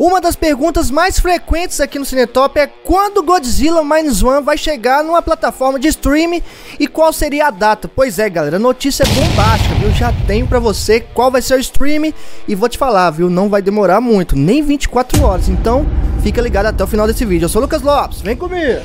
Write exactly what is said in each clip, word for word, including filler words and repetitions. Uma das perguntas mais frequentes aqui no CineTop é quando Godzilla Minus One vai chegar numa plataforma de streaming e qual seria a data. Pois é, galera, a notícia é bombástica, viu? Já tenho pra você qual vai ser o streaming e vou te falar, viu? Não vai demorar muito, nem vinte e quatro horas, então fica ligado até o final desse vídeo. Eu sou o Lucas Lopes, vem comigo!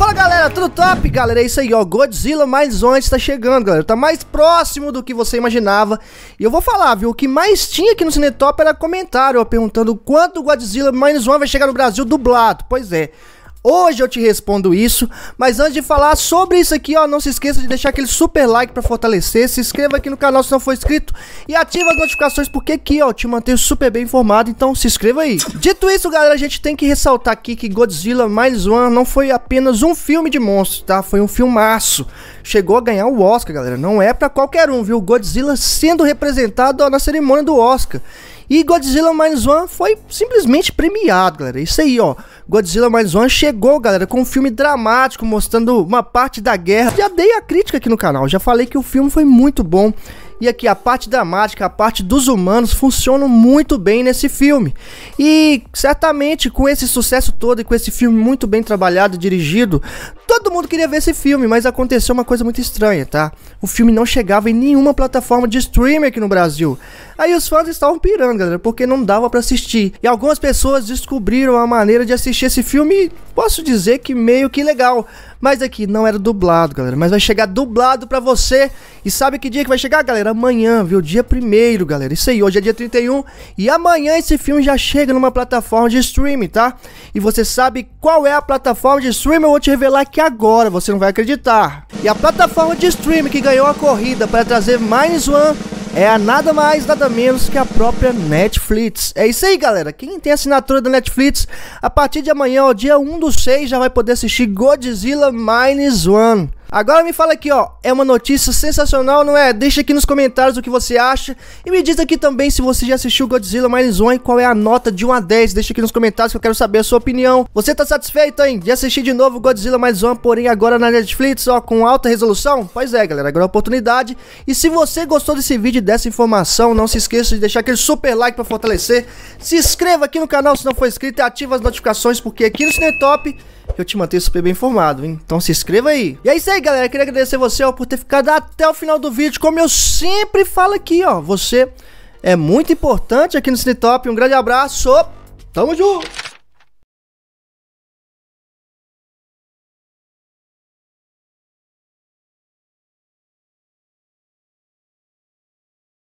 Fala galera, tudo top? Galera, é isso aí, ó, Godzilla Minus One está chegando, galera, tá mais próximo do que você imaginava. E eu vou falar, viu, o que mais tinha aqui no CineTop era comentário, ó, perguntando quando o Godzilla Minus One vai chegar no Brasil dublado. Pois é, hoje eu te respondo isso, mas antes de falar sobre isso aqui, ó, não se esqueça de deixar aquele super like pra fortalecer, se inscreva aqui no canal se não for inscrito e ativa as notificações porque aqui, ó, te mantenho super bem informado, então se inscreva aí. Dito isso, galera, a gente tem que ressaltar aqui que Godzilla Minus One não foi apenas um filme de monstros, tá? Foi um filmaço, chegou a ganhar o Oscar, galera, não é pra qualquer um, viu? Godzilla sendo representado, ó, na cerimônia do Oscar. E Godzilla Minus One foi simplesmente premiado, galera. Isso aí, ó. Godzilla Minus One chegou, galera, com um filme dramático, mostrando uma parte da guerra. Já dei a crítica aqui no canal, já falei que o filme foi muito bom. E aqui a parte dramática, a parte dos humanos funcionam muito bem nesse filme. E certamente com esse sucesso todo e com esse filme muito bem trabalhado e dirigido, todo mundo queria ver esse filme, mas aconteceu uma coisa muito estranha, tá? O filme não chegava em nenhuma plataforma de streaming aqui no Brasil. Aí os fãs estavam pirando, galera, porque não dava pra assistir. E algumas pessoas descobriram a maneira de assistir esse filme, posso dizer que meio que legal. Mas aqui não era dublado, galera, mas vai chegar dublado pra você. E sabe que dia que vai chegar, galera? Amanhã, viu? Dia primeiro, galera. Isso aí, hoje é dia trinta e um e amanhã esse filme já chega numa plataforma de streaming, tá? E você sabe qual é a plataforma de streaming? Eu vou te revelar aqui agora, você não vai acreditar. E a plataforma de streaming que ganhou a corrida para trazer Minus One é a nada mais, nada menos que a própria Netflix. É isso aí, galera. Quem tem assinatura da Netflix, a partir de amanhã, ó, dia um do seis, já vai poder assistir Godzilla Minus One. Agora me fala aqui, ó, é uma notícia sensacional, não é? Deixa aqui nos comentários o que você acha. E me diz aqui também se você já assistiu Godzilla Minus One e qual é a nota de um a dez. Deixa aqui nos comentários que eu quero saber a sua opinião. Você tá satisfeito, hein, de assistir de novo Godzilla Minus One, porém agora na Netflix, ó, com alta resolução? Pois é, galera, agora é a oportunidade. E se você gostou desse vídeo e dessa informação, não se esqueça de deixar aquele super like pra fortalecer. Se inscreva aqui no canal se não for inscrito e ativa as notificações, porque aqui no CineTop eu te mantenho super bem informado, hein? Então se inscreva aí. E é isso aí, galera, queria agradecer você, ó, por ter ficado até o final do vídeo. Como eu sempre falo aqui, ó, você é muito importante aqui no CineTop. Um grande abraço, tamo junto!